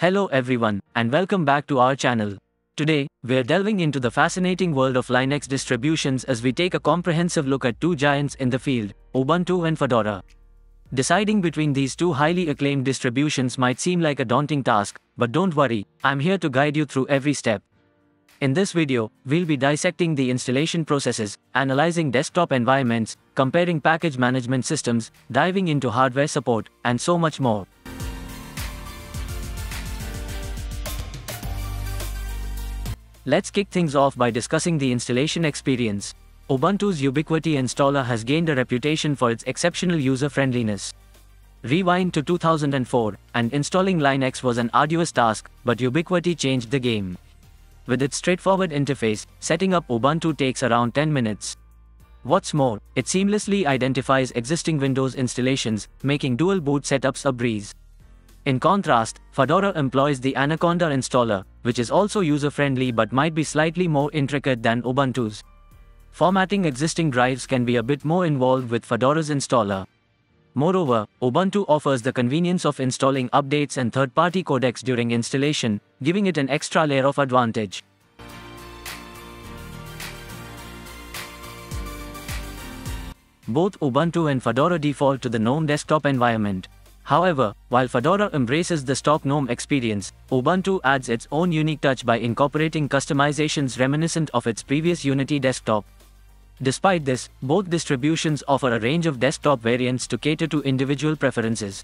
Hello everyone, and welcome back to our channel. Today, we're delving into the fascinating world of Linux distributions as we take a comprehensive look at two giants in the field, Ubuntu and Fedora. Deciding between these two highly acclaimed distributions might seem like a daunting task, but don't worry, I'm here to guide you through every step. In this video, we'll be dissecting the installation processes, analyzing desktop environments, comparing package management systems, diving into hardware support, and so much more. Let's kick things off by discussing the installation experience. Ubuntu's Ubiquity installer has gained a reputation for its exceptional user-friendliness. Rewind to 2004, and installing Linux was an arduous task, but Ubiquity changed the game. With its straightforward interface, setting up Ubuntu takes around 10 minutes. What's more, it seamlessly identifies existing Windows installations, making dual boot setups a breeze. In contrast, Fedora employs the Anaconda installer, which is also user-friendly but might be slightly more intricate than Ubuntu's. Formatting existing drives can be a bit more involved with Fedora's installer. Moreover, Ubuntu offers the convenience of installing updates and third-party codecs during installation, giving it an extra layer of advantage. Both Ubuntu and Fedora default to the GNOME desktop environment. However, while Fedora embraces the stock GNOME experience, Ubuntu adds its own unique touch by incorporating customizations reminiscent of its previous Unity desktop. Despite this, both distributions offer a range of desktop variants to cater to individual preferences.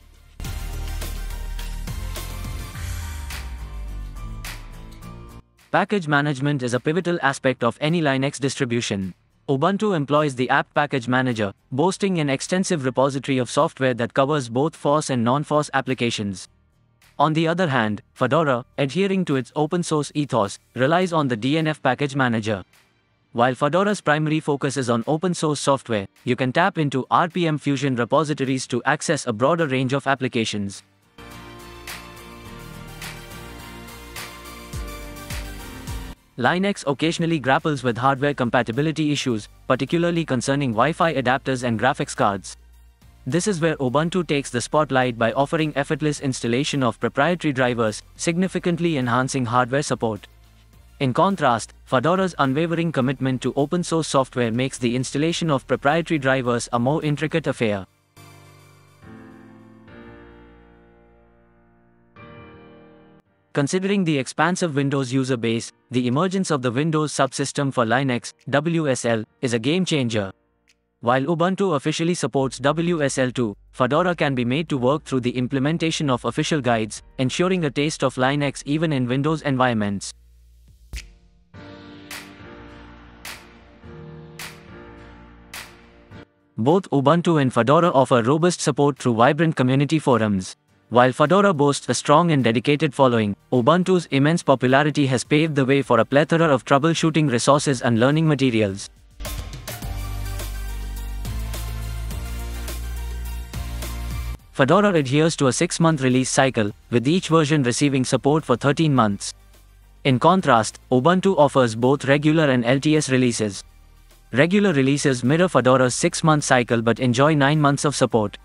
Package management is a pivotal aspect of any Linux distribution. Ubuntu employs the apt package manager, boasting an extensive repository of software that covers both FOSS and non-FOSS applications. On the other hand, Fedora, adhering to its open-source ethos, relies on the DNF package manager. While Fedora's primary focus is on open-source software, you can tap into RPM Fusion repositories to access a broader range of applications. Linux occasionally grapples with hardware compatibility issues, particularly concerning Wi-Fi adapters and graphics cards. This is where Ubuntu takes the spotlight by offering effortless installation of proprietary drivers, significantly enhancing hardware support. In contrast, Fedora's unwavering commitment to open-source software makes the installation of proprietary drivers a more intricate affair. Considering the expansive Windows user base, the emergence of the Windows subsystem for Linux, WSL, is a game-changer. While Ubuntu officially supports WSL2, Fedora can be made to work through the implementation of official guides, ensuring a taste of Linux even in Windows environments. Both Ubuntu and Fedora offer robust support through vibrant community forums. While Fedora boasts a strong and dedicated following, Ubuntu's immense popularity has paved the way for a plethora of troubleshooting resources and learning materials. Fedora adheres to a 6-month release cycle, with each version receiving support for 13 months. In contrast, Ubuntu offers both regular and LTS releases. Regular releases mirror Fedora's 6-month cycle but enjoy 9 months of support.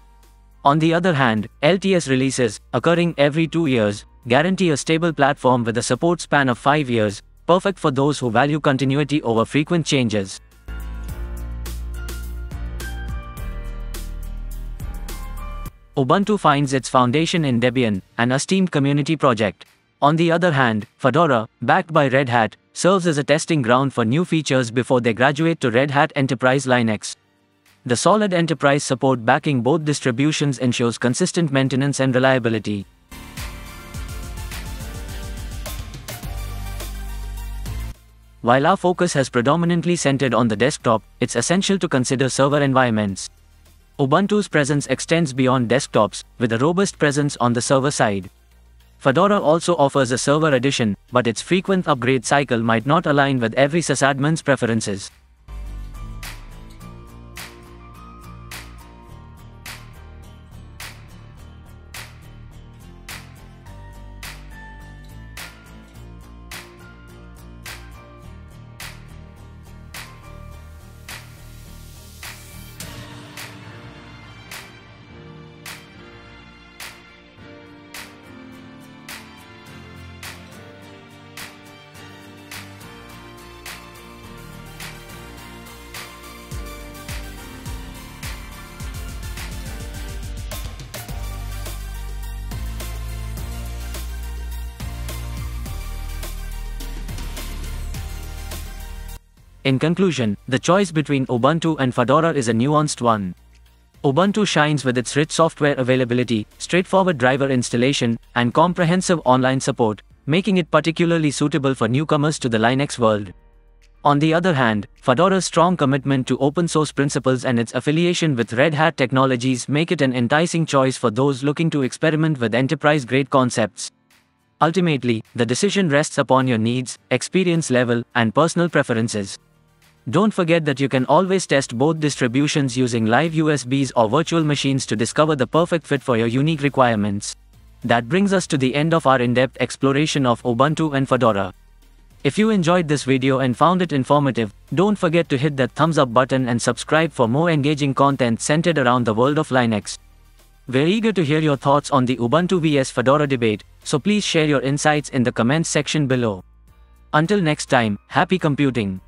On the other hand, LTS releases, occurring every 2 years, guarantee a stable platform with a support span of 5 years, perfect for those who value continuity over frequent changes. Ubuntu finds its foundation in Debian, an esteemed community project. On the other hand, Fedora, backed by Red Hat, serves as a testing ground for new features before they graduate to Red Hat Enterprise Linux. The solid enterprise support backing both distributions ensures consistent maintenance and reliability. While our focus has predominantly centered on the desktop, it's essential to consider server environments. Ubuntu's presence extends beyond desktops, with a robust presence on the server side. Fedora also offers a server edition, but its frequent upgrade cycle might not align with every sysadmin's preferences. In conclusion, the choice between Ubuntu and Fedora is a nuanced one. Ubuntu shines with its rich software availability, straightforward driver installation, and comprehensive online support, making it particularly suitable for newcomers to the Linux world. On the other hand, Fedora's strong commitment to open-source principles and its affiliation with Red Hat technologies make it an enticing choice for those looking to experiment with enterprise-grade concepts. Ultimately, the decision rests upon your needs, experience level, and personal preferences. Don't forget that you can always test both distributions using live USBs or virtual machines to discover the perfect fit for your unique requirements. That brings us to the end of our in-depth exploration of Ubuntu and Fedora. If you enjoyed this video and found it informative, don't forget to hit that thumbs up button and subscribe for more engaging content centered around the world of Linux. We're eager to hear your thoughts on the Ubuntu vs Fedora debate, so please share your insights in the comments section below. Until next time, happy computing!